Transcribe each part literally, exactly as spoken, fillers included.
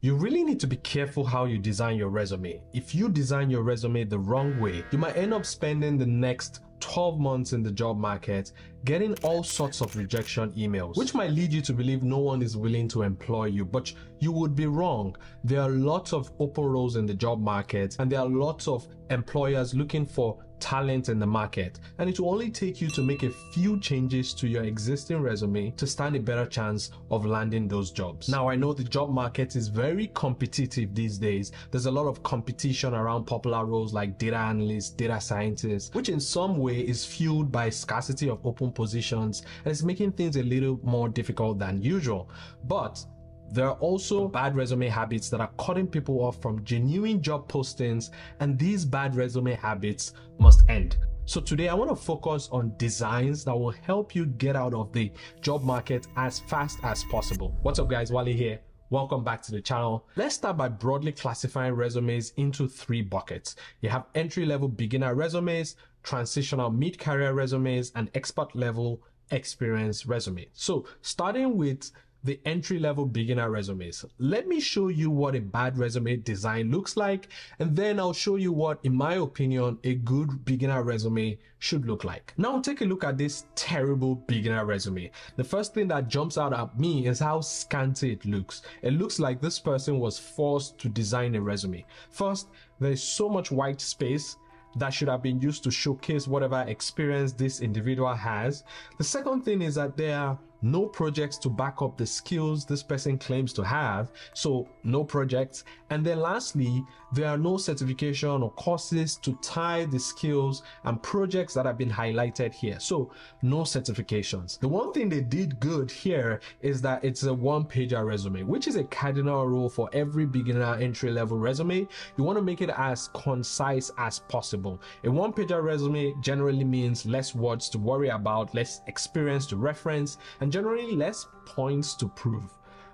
You really need to be careful how you design your resume. If you design your resume the wrong way, you might end up spending the next twelve months in the job market getting all sorts of rejection emails, which might lead you to believe no one is willing to employ you. But you would be wrong. There are lots of open roles in the job market, and there are lots of employers looking for talent in the market, and it will only take you to make a few changes to your existing resume to stand a better chance of landing those jobs. Now, I know the job market is very competitive these days. There's a lot of competition around popular roles like data analyst, data scientist, which in some way is fueled by scarcity of open positions, and it's making things a little more difficult than usual. But there are also bad resume habits that are cutting people off from genuine job postings, and these bad resume habits must end. So today I want to focus on designs that will help you get out of the job market as fast as possible. What's up guys, Wale here. Welcome back to the channel. Let's start by broadly classifying resumes into three buckets. You have entry-level beginner resumes, transitional mid-career resumes, and expert-level experience resumes. So starting with the entry-level beginner resumes. Let me show you what a bad resume design looks like, and then I'll show you what, in my opinion, a good beginner resume should look like. Now take a look at this terrible beginner resume. The first thing that jumps out at me is how scanty it looks. It looks like this person was forced to design a resume. First, there's so much white space that should have been used to showcase whatever experience this individual has. The second thing is that there are no projects to back up the skills this person claims to have, so no projects. And then lastly, there are no certification or courses to tie the skills and projects that have been highlighted here, so no certifications. The one thing they did good here is that it's a one-pager resume, which is a cardinal rule for every beginner entry-level resume. You want to make it as concise as possible. A one-pager resume generally means less words to worry about, less experience to reference, and and generally less points to prove.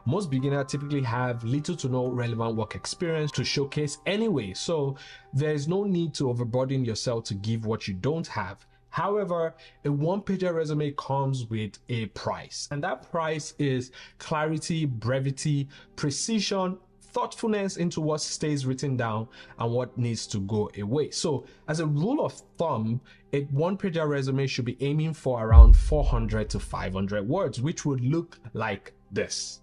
Most beginners typically have little to no relevant work experience to showcase anyway, so there is no need to overburden yourself to give what you don't have. However, a one-pager resume comes with a price, and that price is clarity, brevity, precision, thoughtfulness into what stays written down and what needs to go away. So as a rule of thumb, a one-pager resume should be aiming for around four hundred to five hundred words, which would look like this.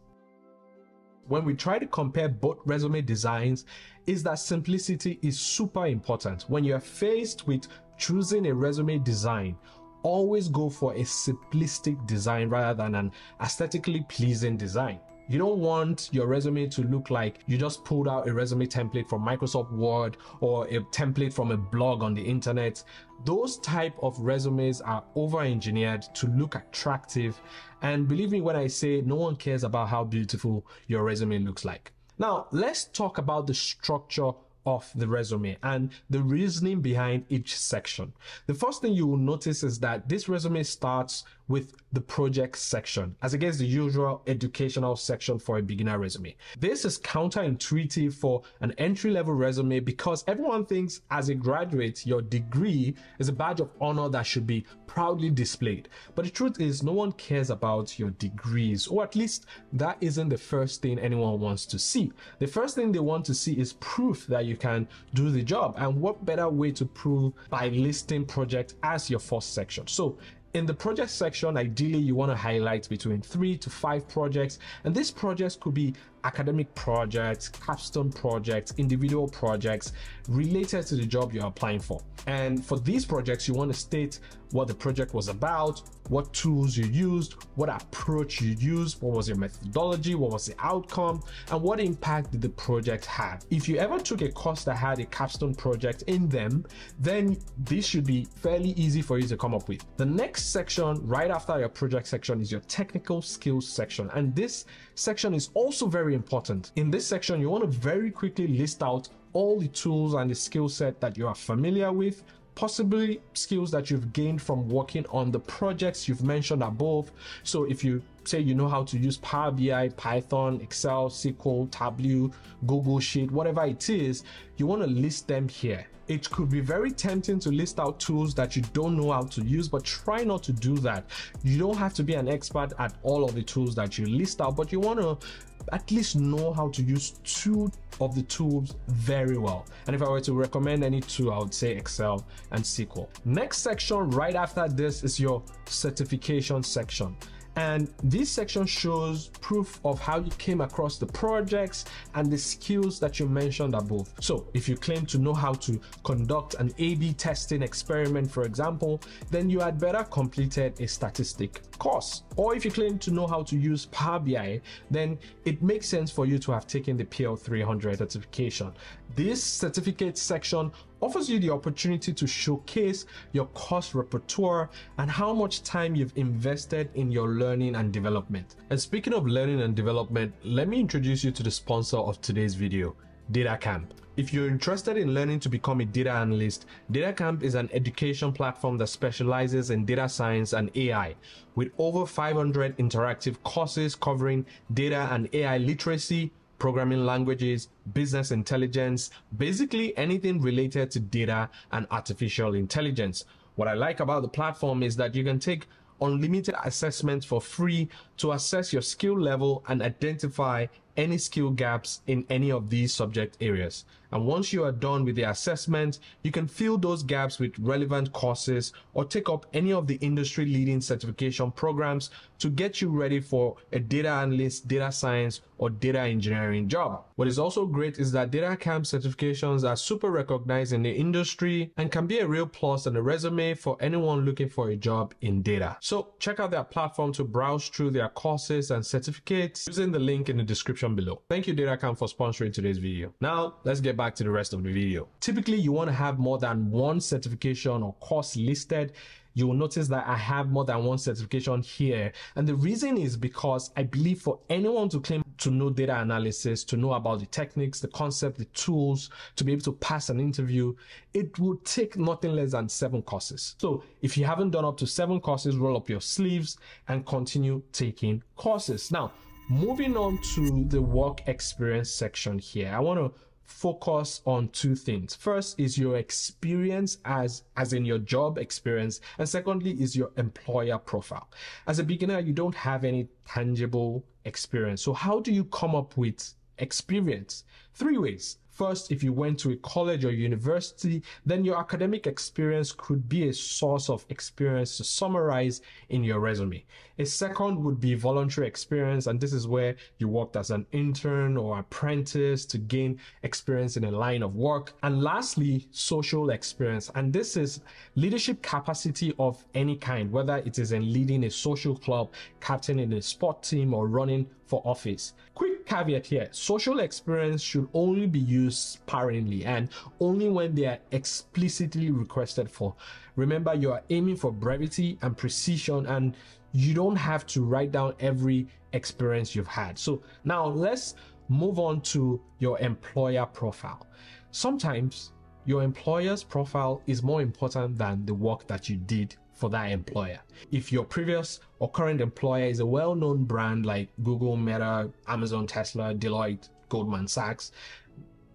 When we try to compare both resume designs, is that simplicity is super important. When you're faced with choosing a resume design, always go for a simplistic design rather than an aesthetically pleasing design. You don't want your resume to look like you just pulled out a resume template from Microsoft Word or a template from a blog on the internet. Those type of resumes are over-engineered to look attractive, and believe me when I say no one cares about how beautiful your resume looks like. Now let's talk about the structure of the resume and the reasoning behind each section. The first thing you will notice is that this resume starts with the project section, as against the usual educational section for a beginner resume. This is counterintuitive for an entry-level resume because everyone thinks as a graduate, your degree is a badge of honor that should be proudly displayed. But the truth is no one cares about your degrees, or at least that isn't the first thing anyone wants to see. The first thing they want to see is proof that you can do the job, and what better way to prove by listing project as your first section. So in the project section, ideally you want to highlight between three to five projects, and these projects could be academic projects, capstone projects, individual projects related to the job you're applying for. And for these projects, you want to state what the project was about, what tools you used, what approach you used, what was your methodology, what was the outcome, and what impact did the project have. If you ever took a course that had a capstone project in them, then this should be fairly easy for you to come up with. The next section right after your project section is your technical skills section, and this section is also very important. In this section, you want to very quickly list out all the tools and the skill set that you are familiar with, possibly skills that you've gained from working on the projects you've mentioned above. So if you say you know how to use Power B I, Python, Excel, S Q L, Tableau, Google Sheet, whatever it is, you want to list them here. It could be very tempting to list out tools that you don't know how to use, but try not to do that. You don't have to be an expert at all of the tools that you list out, but you want to at least know how to use two of the tools very well. And if I were to recommend any two, I would say Excel and S Q L. Next section right after this is your certification section. And this section shows proof of how you came across the projects and the skills that you mentioned above. So if you claim to know how to conduct an A B testing experiment, for example, then you had better completed a statistic course. Or if you claim to know how to use Power B I, then it makes sense for you to have taken the P L three hundred certification. This certificate section offers you the opportunity to showcase your course repertoire and how much time you've invested in your learning and development. And speaking of learning and development, let me introduce you to the sponsor of today's video, DataCamp. If you're interested in learning to become a data analyst, DataCamp is an education platform that specializes in data science and A I, with over five hundred interactive courses covering data and A I literacy, programming languages, business intelligence, basically anything related to data and artificial intelligence. What I like about the platform is that you can take unlimited assessments for free to assess your skill level and identify any skill gaps in any of these subject areas. And once you are done with the assessment, you can fill those gaps with relevant courses or take up any of the industry-leading certification programs to get you ready for a data analyst, data science, or data engineering job. What is also great is that DataCamp certifications are super recognized in the industry and can be a real plus and a resume for anyone looking for a job in data. So check out their platform to browse through their courses and certificates using the link in the description below. Thank you, DataCamp, for sponsoring today's video. Now, let's get back back to the rest of the video. Typically, you want to have more than one certification or course listed. You will notice that I have more than one certification here. And the reason is because I believe for anyone to claim to know data analysis, to know about the techniques, the concept, the tools, to be able to pass an interview, it would take nothing less than seven courses. So if you haven't done up to seven courses, roll up your sleeves and continue taking courses. Now, moving on to the work experience section here, I want to focus on two things. First is your experience as as in your job experience, and secondly is your employer profile. As a beginner, you don't have any tangible experience. So how do you come up with experience? Three ways. First, if you went to a college or university, then your academic experience could be a source of experience to summarize in your resume. A second would be voluntary experience, and this is where you worked as an intern or apprentice to gain experience in a line of work. And lastly, social experience, and this is leadership capacity of any kind, whether it is in leading a social club, captaining a sport team, or running for office. Quick caveat here, social experience should only be used sparingly and only when they are explicitly requested for. Remember, you are aiming for brevity and precision, and you don't have to write down every experience you've had. So now let's move on to your employer profile. Sometimes your employer's profile is more important than the work that you did for that employer. If your previous or current employer is a well-known brand like Google, Meta, Amazon, Tesla, Deloitte, Goldman Sachs,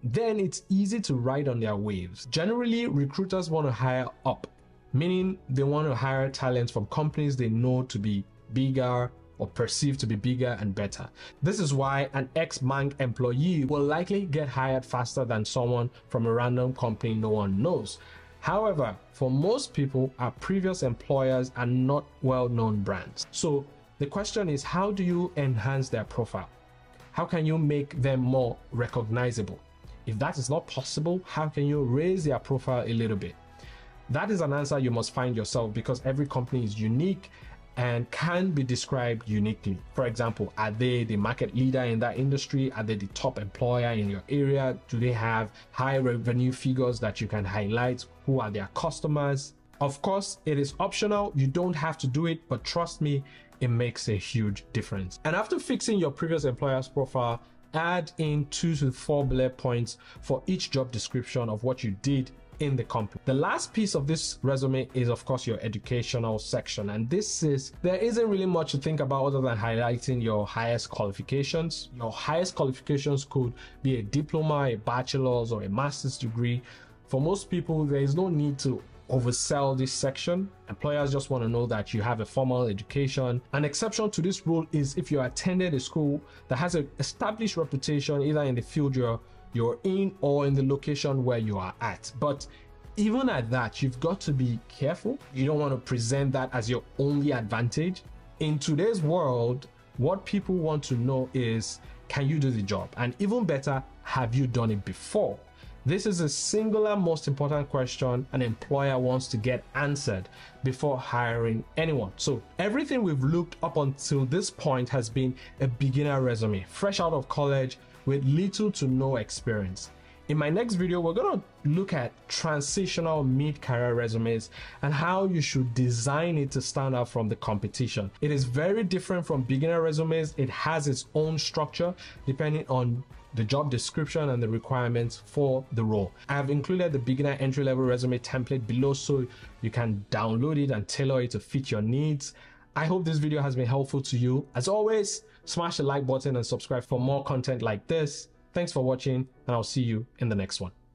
then it's easy to ride on their waves. Generally, recruiters want to hire up, meaning they want to hire talent from companies they know to be bigger or perceived to be bigger and better. This is why an ex-bank employee will likely get hired faster than someone from a random company no one knows. However, for most people, our previous employers are not well-known brands. So the question is, how do you enhance their profile? How can you make them more recognizable? If that is not possible, how can you raise their profile a little bit? That is an answer you must find yourself, because every company is unique and can be described uniquely. For example, are they the market leader in that industry? Are they the top employer in your area? Do they have high revenue figures that you can highlight? Who are their customers? Of course, it is optional. You don't have to do it, but trust me, it makes a huge difference. And after fixing your previous employer's profile, add in two to four bullet points for each job description of what you did in the company. The last piece of this resume is, of course, your educational section, and this is there isn't really much to think about other than highlighting your highest qualifications. Your highest qualifications could be a diploma, a bachelor's, or a master's degree. For most people, there is no need to oversell this section. Employers just want to know that you have a formal education. An exception to this rule is if you attended a school that has an established reputation, either in the field you're, you're in or in the location where you are at. But even at that, you've got to be careful. You don't want to present that as your only advantage. In today's world, what people want to know is, can you do the job? And even better, have you done it before? This is the singular most important question an employer wants to get answered before hiring anyone. So everything we've looked up until this point has been a beginner resume, fresh out of college with little to no experience. In my next video, we're going to look at transitional mid-career resumes and how you should design it to stand out from the competition. It is very different from beginner resumes. It has its own structure depending on the job description and the requirements for the role. I've included the beginner entry-level resume template below so you can download it and tailor it to fit your needs. I hope this video has been helpful to you. As always, smash the like button and subscribe for more content like this. Thanks for watching, and I'll see you in the next one.